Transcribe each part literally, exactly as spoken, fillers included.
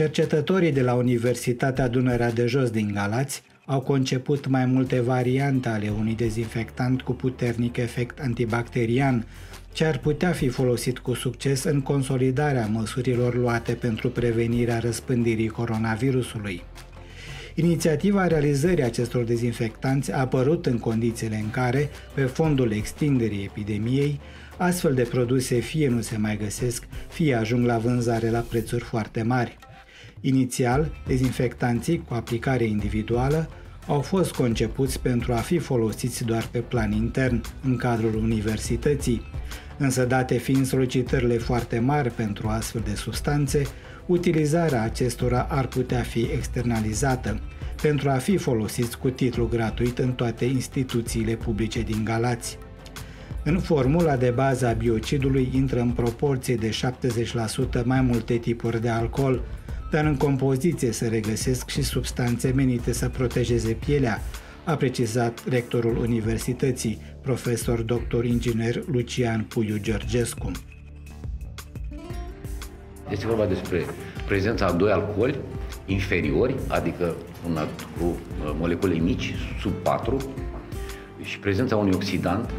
Cercetătorii de la Universitatea Dunărea de Jos din Galați au conceput mai multe variante ale unui dezinfectant cu puternic efect antibacterian, ce ar putea fi folosit cu succes în consolidarea măsurilor luate pentru prevenirea răspândirii coronavirusului. Inițiativa realizării acestor dezinfectanți a apărut în condițiile în care, pe fondul extinderii epidemiei, astfel de produse fie nu se mai găsesc, fie ajung la vânzare la prețuri foarte mari. Inițial, dezinfectanții cu aplicare individuală au fost concepuți pentru a fi folosiți doar pe plan intern, în cadrul universității, însă date fiind solicitările foarte mari pentru astfel de substanțe, utilizarea acestora ar putea fi externalizată, pentru a fi folosiți cu titlu gratuit în toate instituțiile publice din Galați. În formula de bază a biocidului intră în proporție de șaptezeci la sută mai multe tipuri de alcool, dar în compoziție se regăsesc și substanțe menite să protejeze pielea, a precizat rectorul universității, profesor doctor inginer Lucian Puiu Georgescu. Este vorba despre prezența a doi alcooli inferiori, adică una cu molecule mici, sub patru, și prezența unui oxidant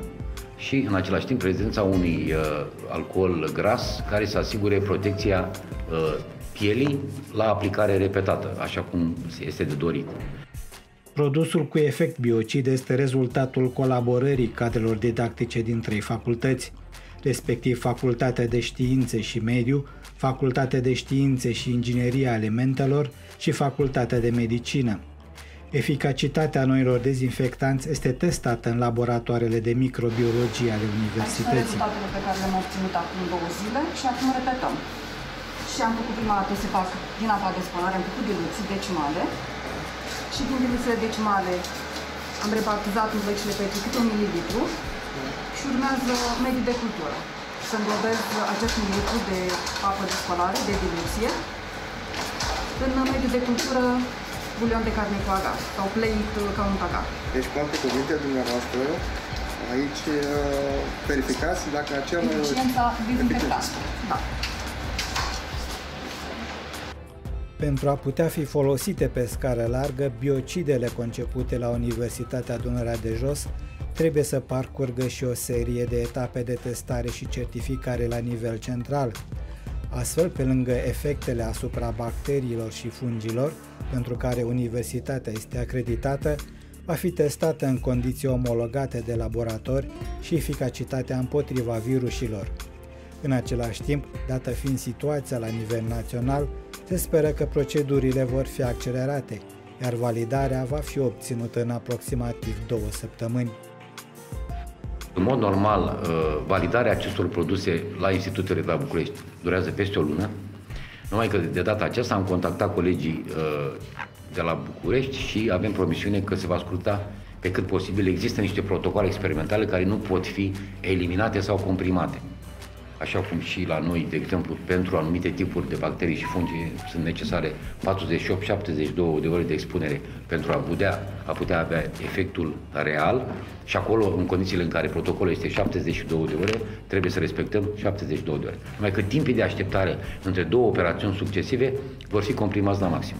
și, în același timp, prezența unui uh, alcool gras care să asigure protecția uh, pielii la aplicare repetată, așa cum este de dorit. Produsul cu efect biocid este rezultatul colaborării cadrelor didactice din trei facultăți, respectiv Facultatea de Științe și Mediu, Facultatea de Științe și Ingineria Alimentelor și Facultatea de Medicină. Eficacitatea noilor dezinfectanți este testată în laboratoarele de microbiologie ale universității. Acestea sunt rezultatele pe care le-am obținut acum două zile și acum repetăm. Și am făcut prima dată separat din apa de spălare, am făcut diluții decimale și din diluțiile decimale am repartizat în vecile pe câte un mililitru și urmează mediul de cultură. Să înglobez acest mililitru de apă de spălare, de diluție, în mediul de cultură bulion de carne cu agar sau pleit ca un agar. Deci, cu alte cuvinte, dumneavoastră, aici verificați dacă acel... Eficiența dezinfectantului, da. Pentru a putea fi folosite pe scară largă, biocidele concepute la Universitatea Dunărea de Jos trebuie să parcurgă și o serie de etape de testare și certificare la nivel central. Astfel, pe lângă efectele asupra bacteriilor și fungilor, pentru care universitatea este acreditată, va fi testată în condiții omologate de laborator și eficacitatea împotriva virusilor. În același timp, dată fiind situația la nivel național, se speră că procedurile vor fi accelerate, iar validarea va fi obținută în aproximativ două săptămâni. În mod normal, validarea acestor produse la institutele de la București durează peste o lună, numai că de data aceasta am contactat colegii de la București și avem promisiune că se va scurta pe cât posibil. Există niște protocoale experimentale care nu pot fi eliminate sau comprimate, așa cum și la noi, de exemplu, pentru anumite tipuri de bacterii și fungi sunt necesare patruzeci și opt șaptezeci și două de ore de expunere pentru a putea, a putea avea efectul real și acolo, în condițiile în care protocolul este șaptezeci și două de ore, trebuie să respectăm șaptezeci și două de ore. Numai că timpii de așteptare între două operațiuni succesive vor fi comprimați la maxim.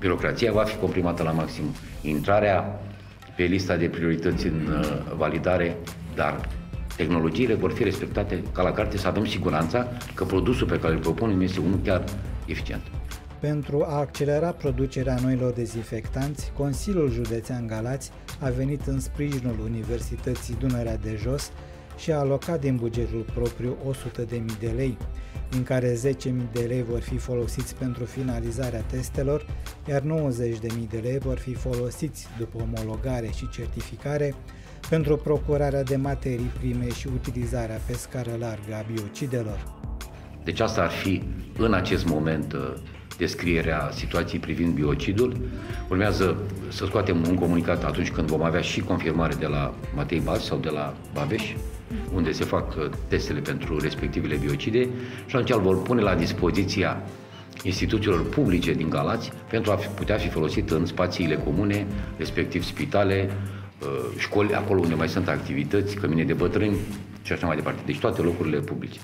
Birocrația va fi comprimată la maxim. Intrarea pe lista de priorități în validare, dar tehnologiile vor fi respectate ca la carte, să avem siguranța că produsul pe care îl propunem este unul chiar eficient. Pentru a accelera producerea noilor dezinfectanți, Consiliul Județean Galați a venit în sprijinul Universității Dunărea de Jos și a alocat din bugetul propriu o sută de mii de lei, din care zece mii de lei vor fi folosiți pentru finalizarea testelor, iar nouăzeci de mii de lei vor fi folosiți după omologare și certificare pentru procurarea de materii prime și utilizarea pe scară largă a biocidelor. Deci asta ar fi, în acest moment, descrierea situației privind biocidul. Urmează să scoatem un comunicat atunci când vom avea și confirmare de la Matei Balș sau de la Babeș, unde se fac testele pentru respectivele biocide, și atunci îl vor pune la dispoziția instituțiilor publice din Galați pentru a putea fi folosit în spațiile comune, respectiv spitale, școli, acolo unde mai sunt activități, cămine de bătrâni și așa mai departe. Deci toate locurile publice.